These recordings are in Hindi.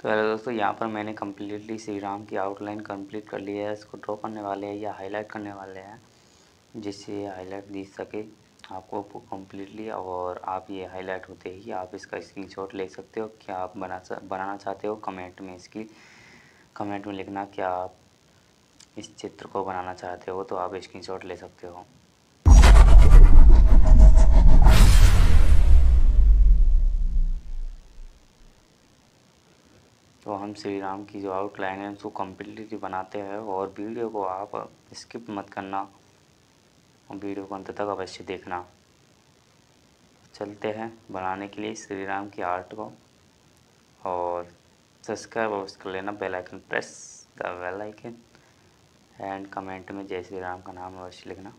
तो हेलो दोस्तों, यहाँ पर मैंने कम्प्लीटली श्री राम की आउटलाइन कंप्लीट कर ली है। इसको ड्रॉ करने वाले हैं या हाईलाइट करने वाले हैं, जिससे ये हाईलाइट दिख सके आपको कम्प्लीटली। और आप ये हाईलाइट होते ही आप इसका स्क्रीनशॉट ले सकते हो। क्या आप बनाना चाहते हो, कमेंट में इसकी कमेंट में लिखना क्या आप इस चित्र को बनाना चाहते हो, तो आप स्क्रीनशॉट ले सकते हो। तो हम श्री राम की जो आउटलाइन है उसको कम्प्लीटली बनाते हैं, और वीडियो को आप स्किप मत करना, वीडियो को अंत तक अवश्य देखना। चलते हैं बनाने के लिए श्री राम की आर्ट को। और सब्सक्राइब अवश्य कर लेना, bell icon press the bell icon, and comment में जय श्री राम का नाम अवश्य लिखना।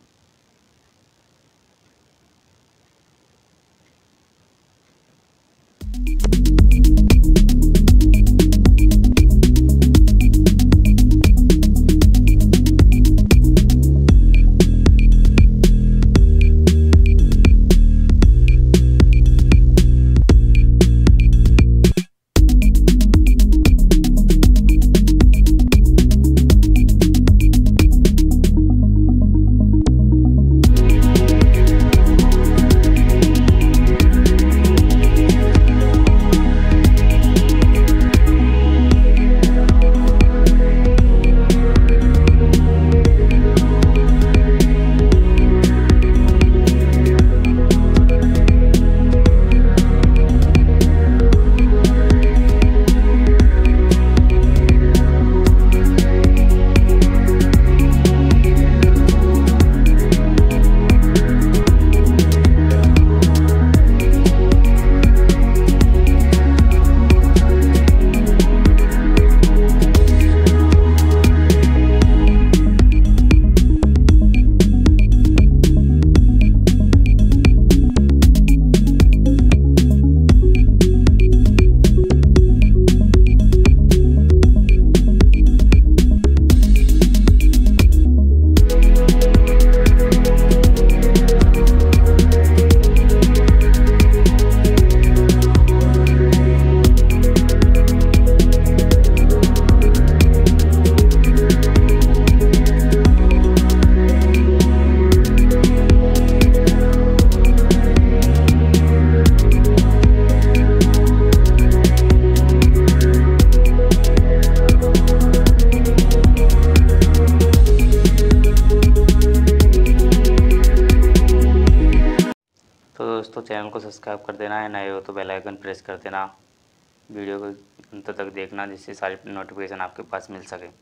दोस्तों, चैनल को सब्सक्राइब कर देना है, नए हो तो बेल आइकन प्रेस कर देना। वीडियो को अंत तक देखना जिससे सारी नोटिफिकेशन आपके पास मिल सके।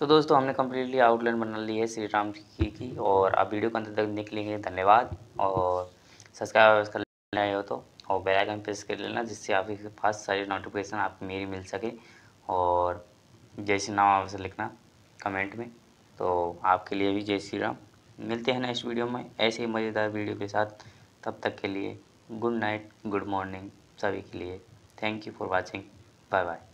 तो दोस्तों, हमने कम्प्लीटली आउटलाइन बना ली है श्री राम जी की और आप वीडियो को अंत तक निकलेंगे। धन्यवाद। और सब्सक्राइब कर लेना हो तो, और बेल आइकन प्रेस कर लेना जिससे आपके पास सारी नोटिफिकेशन आप मेरी मिल सके। और जय श्री राम आप से लिखना कमेंट में। तो आपके लिए भी जय श्री राम। मिलते हैं नेक्स्ट वीडियो में ऐसे ही मज़ेदार वीडियो के साथ। तब तक के लिए गुड नाइट, गुड मॉर्निंग सभी के लिए। Thank you for watching, bye bye.